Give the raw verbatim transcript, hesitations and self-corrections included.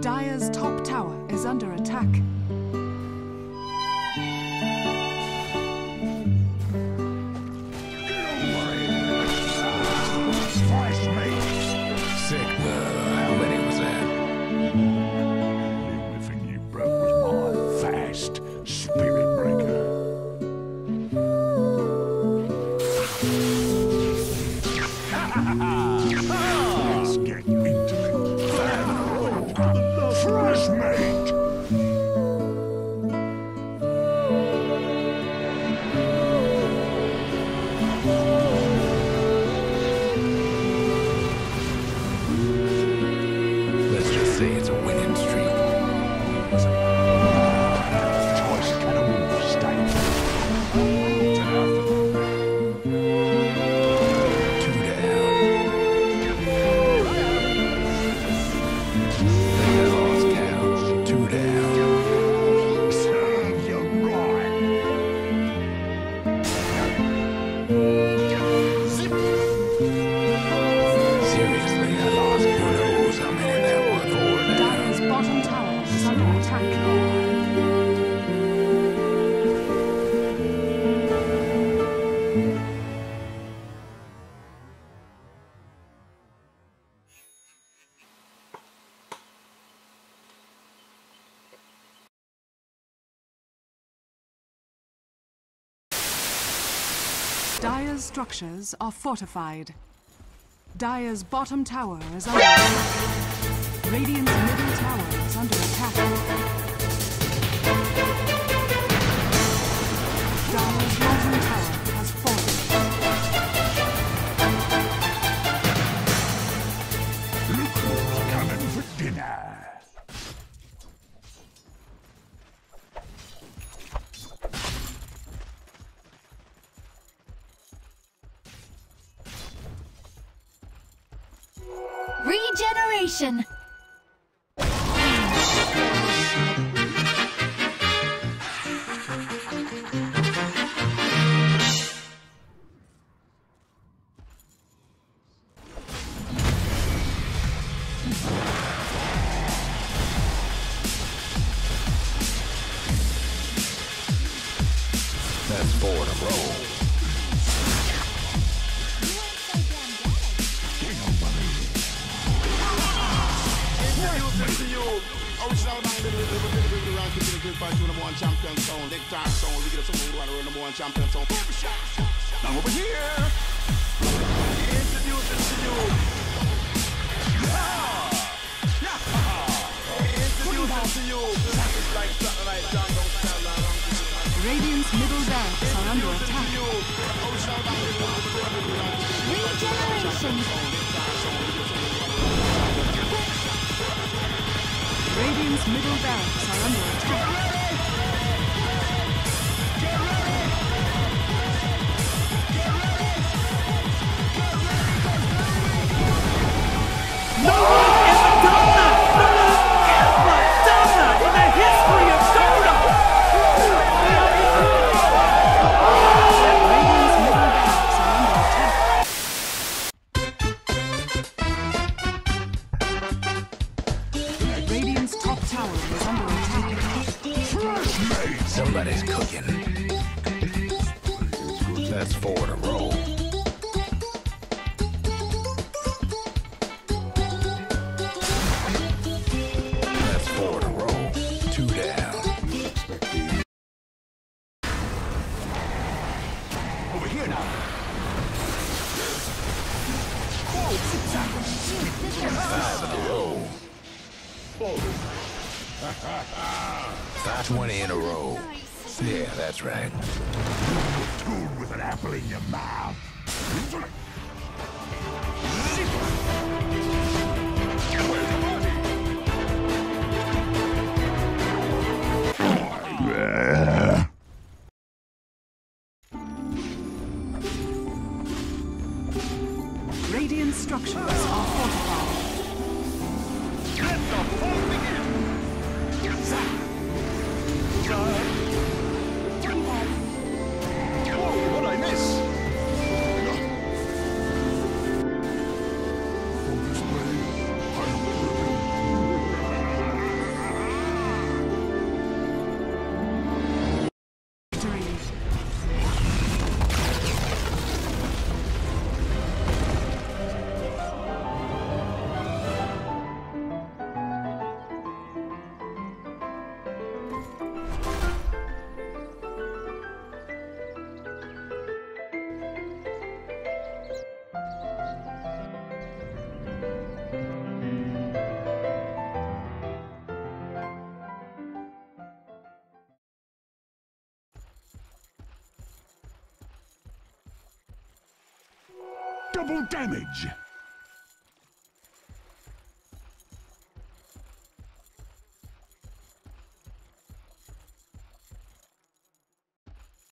Dire's top tower is under attack. Slice me! Sick, uh, how many was that? The only thing you broke was my fast spirit breaker. Ha ha ha ha! It's a winning streak. It's a choice kind of move, stay. Two down. Two down. Serve you right. Seriously, I lost kudos. How many? Bottom tower is under attack. Dire's structures are fortified. Dire's bottom tower is under attack. Radiant's middle tower is under attack. Dire's northern tower has fallen. Look who's coming for dinner! Regeneration! That's four in a row. Now over here. Radiant's middle barracks are under attack. Regeneration! Radiant's middle barracks are under attack. Get ready! Get ready! Get ready! Get ready! Get ready! No! Somebody's cooking. That's four in a row. That's four in a row. Two down. Over here now. Five in a row. twenty in a row. Nice. Yeah, that's right. You're in tune with an apple in your mouth. Radiant structures are fortified. Let the fall begin! Yes. Uh, oh, what I miss? Double damage!